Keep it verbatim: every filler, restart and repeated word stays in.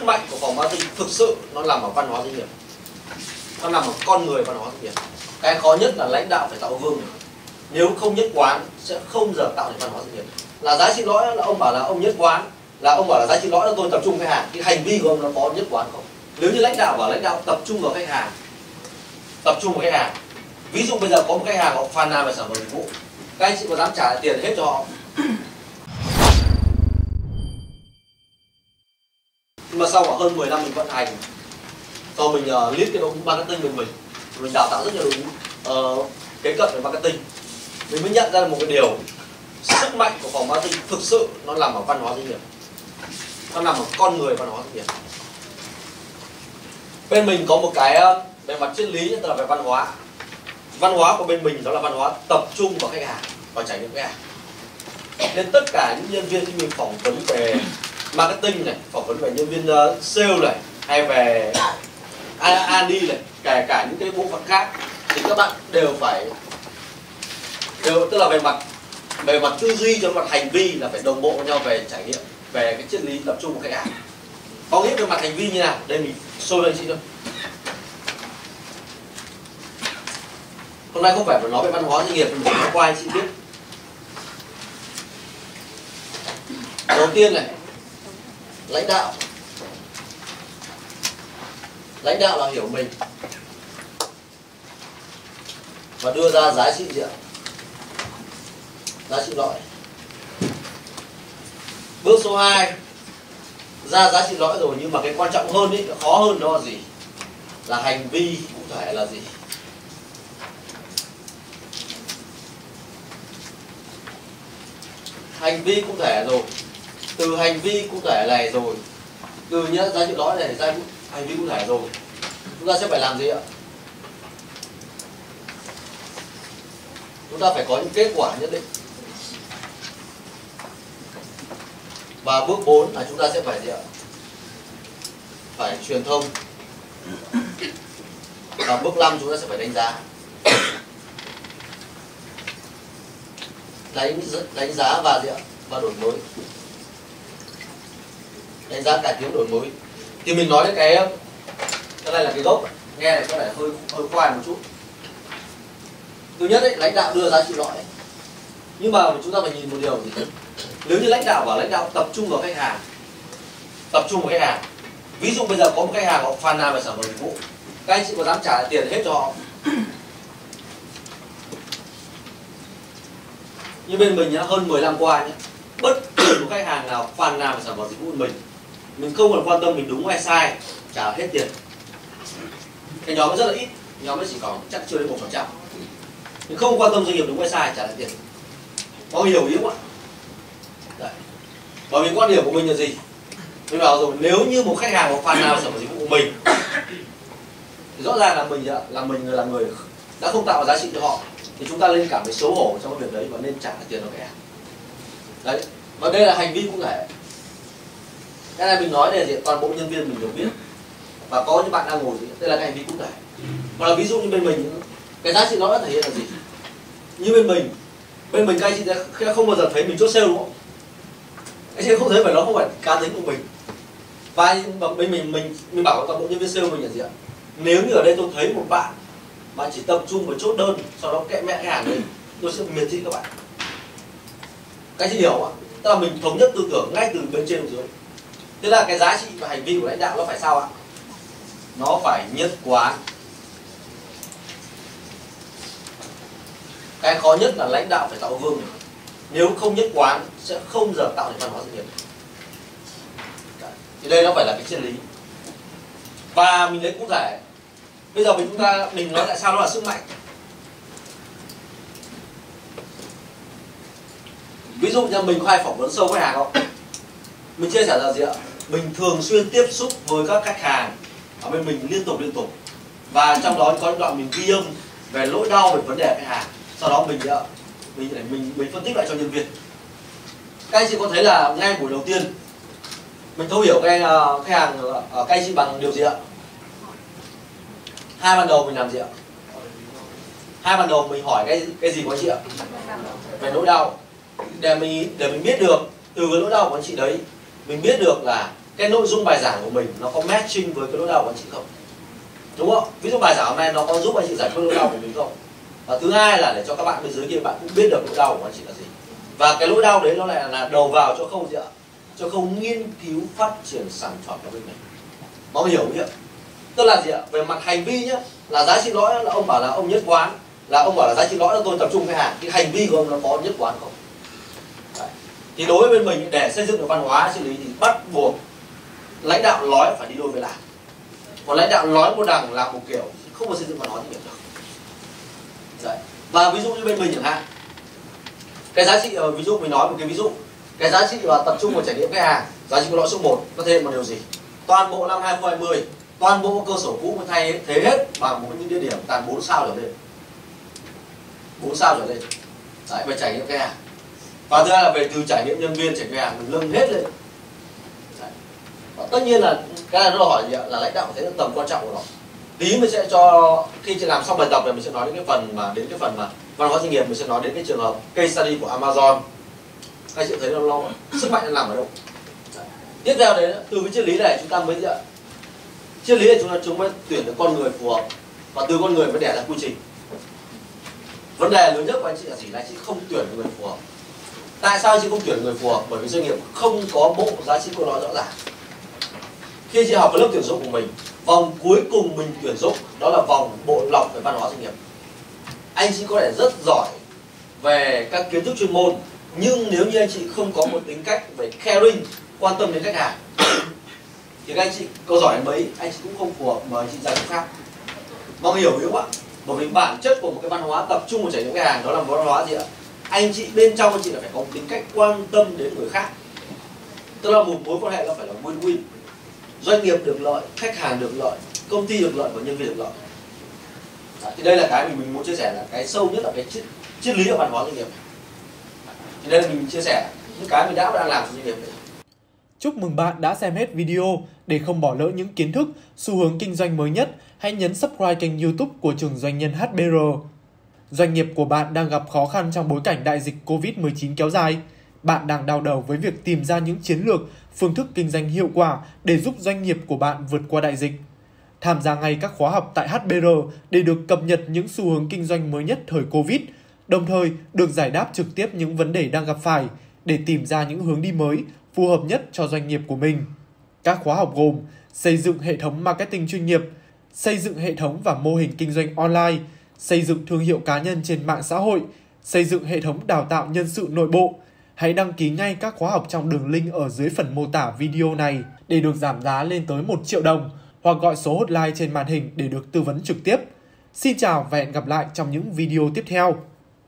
sức mạnh của phòng marketing thực sự nó nằm ở văn hóa doanh nghiệp, nó nằm ở con người văn hóa doanh nghiệp. Cái khó nhất là lãnh đạo phải tạo gương, nếu không nhất quán sẽ không giờ tạo được văn hóa doanh nghiệp. Là giá trị lõi là ông bảo là ông nhất quán, là ông bảo là giá trị lõi là tôi tập trung khách hàng, cái hành vi của ông nó có nhất quán không? Nếu như lãnh đạo bảo lãnh đạo tập trung vào khách hàng, tập trung vào khách hàng. Ví dụ bây giờ có một khách hàng họ phàn nàn về sản phẩm dịch vụ, các anh chị có dám trả lại tiền hết cho họ? Nhưng mà sau khoảng hơn mười năm mình vận hành, sau mình uh, lead cái đội ngũ marketing của mình, mình đào tạo rất nhiều đội ngũ uh, kế cận về marketing, mình mới nhận ra một cái điều, sức mạnh của phòng marketing thực sự nó nằm ở văn hóa doanh nghiệp, nó nằm ở con người văn hóa doanh nghiệp. Bên mình có một cái về mặt triết lý, tức là về văn hóa. Văn hóa của bên mình đó là văn hóa tập trung vào khách hàng, vào trải nghiệm khách hàng. Nên tất cả những nhân viên khi mình phỏng vấn về marketing này, phỏng vấn về nhân viên sale này, hay về a đê này, kể cả những cái bộ phận khác, thì các bạn đều phải đều tức là về mặt về mặt tư duy cho mặt hành vi là phải đồng bộ với nhau về trải nghiệm, về cái triết lý tập trung vào khách hàng. Có nghĩa về mặt hành vi như nào? Đây mình show lên chị thôi. Hôm nay không phải nói về văn hóa doanh nghiệp, mình phải nói qua anh chị biết. Đầu tiên này, lãnh đạo. Lãnh đạo là hiểu mình và đưa ra giá trị gì ạ? Giá trị lõi. Bước số hai, ra giá trị lõi rồi, nhưng mà cái quan trọng hơn ấy, khó hơn đó là gì? Là hành vi cụ thể là gì? Hành vi cụ thể rồi, từ hành vi cụ thể này rồi, từ nhá giá trị lõi này ra hành vi cụ thể rồi, chúng ta sẽ phải làm gì ạ? Chúng ta phải có những kết quả nhất định. Và bước bốn là chúng ta sẽ phải gì ạ? Phải truyền thông. Và bước năm chúng ta sẽ phải đánh giá. Đánh, đánh giá và gì ạ? Và đổi mới. Đánh giá, cải tiến, đổi mới. Thì mình nói đến cái cái này là cái gốc. Nghe này có vẻ hơi hơi khoai một chút. Thứ nhất ấy, lãnh đạo đưa giá trị lõi. Nhưng mà chúng ta phải nhìn một điều gì? Nếu như lãnh đạo bảo lãnh đạo tập trung vào khách hàng, tập trung vào khách hàng. Ví dụ bây giờ có một khách hàng họ phàn nàn về sản phẩm dịch vụ, các anh chị có dám trả lại tiền hết cho họ? Như bên mình nhá, hơn mười năm qua nhá, bất kỳ một khách hàng nào phàn nàn về sản phẩm dịch vụ của mình, mình không còn quan tâm mình đúng hay sai, trả hết tiền. Cái nhóm rất là ít, nhóm nó chỉ có chắc chưa đến một phần trăm. Mình không quan tâm doanh nghiệp đúng hay sai, trả lại tiền. Có hiểu ý không ạ? Bởi vì quan điểm của mình là gì? Mình bảo rồi, nếu như một khách hàng có phàn nàn về sản phẩm dịch vụ của mình thì rõ ràng là mình là mình là người đã không tạo giá trị cho họ, thì chúng ta nên cảm thấy xấu hổ trong cái việc đấy và nên trả tiền cho khách hàng. Đấy, và đây là hành vi cụ thể. Cái này mình nói để gì? Toàn bộ nhân viên mình đều biết và có những bạn đang ngồi gì? Đây là cái hành vi cụ thể. Hoặc là ví dụ như bên mình, cái giá trị nó đã thể hiện là gì? Như bên mình, bên mình các anh chị không bao giờ thấy mình chốt sale đúng không? Anh chị không thấy, phải nó không phải cá tính của mình. Và bên mình mình mình bảo toàn bộ nhân viên sale mình là gì ạ? Nếu như ở đây tôi thấy một bạn bạn chỉ tập trung vào chốt đơn, sau đó kệ mẹ khách hàng đấy, tôi sẽ miệt thị các bạn. Các anh chị hiểu không ạ? Tức là mình thống nhất tư tưởng ngay từ bên trên xuống. Tức là cái giá trị và hành vi của lãnh đạo nó phải sao ạ? Nó phải nhất quán. Cái khó nhất là lãnh đạo phải tạo gương. Nếu không nhất quán sẽ không giờ tạo được văn hóa doanh nghiệp. Thì đây nó phải là cái triết lý. Và mình lấy cụ thể. Bây giờ mình chúng ta mình nói tại sao nó là sức mạnh. Ví dụ như mình có hay phỏng vấn sâu khách hàng không? Mình chia sẻ là gì ạ? Mình thường xuyên tiếp xúc với các khách hàng ở bên mình liên tục liên tục. Và trong đó có những đoạn mình ghi âm về nỗi đau, về vấn đề khách hàng. Sau đó mình ạ, mình để mình mình phân tích lại cho nhân viên. Các anh chị có thấy là ngay buổi đầu tiên mình thấu hiểu cái uh, khách hàng ở uh, các anh chị bằng điều gì ạ? Hai ban đầu mình làm gì ạ? Hai ban đầu mình hỏi cái cái gì của anh chị ạ? Về nỗi đau, để mình để mình biết được từ cái nỗi đau của anh chị đấy, mình biết được là cái nội dung bài giảng của mình nó có matching với cái nỗi đau của anh chị không, đúng không? Ví dụ bài giảng hôm nay nó có giúp anh chị giải quyết nỗi đau của mình không? Và thứ hai là để cho các bạn bên dưới kia bạn cũng biết được nỗi đau của anh chị là gì, và cái nỗi đau đấy nó lại là đầu vào cho không gì ạ, cho không nghiên cứu phát triển sản phẩm của bên này. Mọi người hiểu không nhỉ? Tức là gì ạ? Về mặt hành vi nhá, là giá trị lõi là ông bảo là ông nhất quán, là ông bảo là giá trị lõi là tôi tập trung cái hàng, cái hành vi của ông nó có nhất quán không? Đấy. Thì đối với bên mình để xây dựng được văn hóa xử lý thì bắt buộc lãnh đạo nói phải đi đôi với làm. Còn lãnh đạo nói một đằng làm một kiểu không có xây dựng văn hóa doanh nghiệp được. Đấy. Và ví dụ như bên mình chẳng hạn, cái giá trị ví dụ mình nói một cái ví dụ, cái giá trị là tập trung vào trải nghiệm khách hàng, giá trị của lõi số một nó thêm một điều gì? Toàn bộ năm hai không hai không, toàn bộ cơ sở cũ mới thay thế hết bằng một những địa điểm toàn bốn sao trở lên, bốn sao trở lên. Đấy, về trải nghiệm khách hàng. Và thứ hai là về từ trải nghiệm nhân viên, trải nghiệm khách hàng mình nâng hết lên. Đấy. Và tất nhiên là cái này nó hỏi gì ạ? Là lãnh đạo thấy được tầm quan trọng của nó. Tí mình sẽ cho khi chị làm xong bài tập này mình sẽ nói đến cái phần mà đến cái phần mà văn hóa doanh nghiệp, mình sẽ nói đến cái trường hợp case study của Amazon. Các chị thấy nó lo sức mạnh nó nằm ở đâu. Đấy. Tiếp theo đấy, từ cái triết lý này chúng ta mới ạ, triết lý là chúng ta chúng mới tuyển được con người phù hợp, và từ con người mới đẻ ra quy trình. Vấn đề lớn nhất của anh chị là gì? Là anh chị không tuyển được người phù hợp. Tại sao anh chị không tuyển được người phù hợp? Bởi vì doanh nghiệp không có bộ giá trị của nó rõ ràng. Khi chị học cái lớp tuyển dụng của mình, vòng cuối cùng mình tuyển dụng đó là vòng bộ lọc về văn hóa doanh nghiệp. Anh chị có thể rất giỏi về các kiến thức chuyên môn, nhưng nếu như anh chị không có một tính cách về caring, quan tâm đến khách hàng, thì các anh chị có giỏi mấy anh chị cũng không phù hợp mà anh chị ra chỗ khác. Mong hiểu hiểu ạ? Bởi vì bản chất của một cái văn hóa tập trung vào trải nghiệm khách hàng đó là văn hóa gì ạ? Anh chị bên trong anh chị là phải có tính cách quan tâm đến người khác. Tức là một mối quan hệ nó phải là win-win. Doanh nghiệp được lợi, khách hàng được lợi, công ty được lợi và nhân viên được lợi. Đấy, thì đây là cái mình, mình muốn chia sẻ, là cái sâu nhất là cái triết, triết lý của văn hóa doanh nghiệp. Thì đây là mình chia sẻ những cái mình đã và đang làm cho doanh nghiệp. Chúc mừng bạn đã xem hết video. Để không bỏ lỡ những kiến thức, xu hướng kinh doanh mới nhất, hãy nhấn subscribe kênh YouTube của Trường Doanh Nhân hát bê rờ. Doanh nghiệp của bạn đang gặp khó khăn trong bối cảnh đại dịch Covid mười chín kéo dài. Bạn đang đau đầu với việc tìm ra những chiến lược, phương thức kinh doanh hiệu quả để giúp doanh nghiệp của bạn vượt qua đại dịch. Tham gia ngay các khóa học tại hát bê rờ để được cập nhật những xu hướng kinh doanh mới nhất thời Covid, đồng thời được giải đáp trực tiếp những vấn đề đang gặp phải để tìm ra những hướng đi mới phù hợp nhất cho doanh nghiệp của mình. Các khóa học gồm xây dựng hệ thống marketing chuyên nghiệp, xây dựng hệ thống và mô hình kinh doanh online, xây dựng thương hiệu cá nhân trên mạng xã hội, xây dựng hệ thống đào tạo nhân sự nội bộ. Hãy đăng ký ngay các khóa học trong đường link ở dưới phần mô tả video này để được giảm giá lên tới một triệu đồng, hoặc gọi số hotline trên màn hình để được tư vấn trực tiếp. Xin chào và hẹn gặp lại trong những video tiếp theo.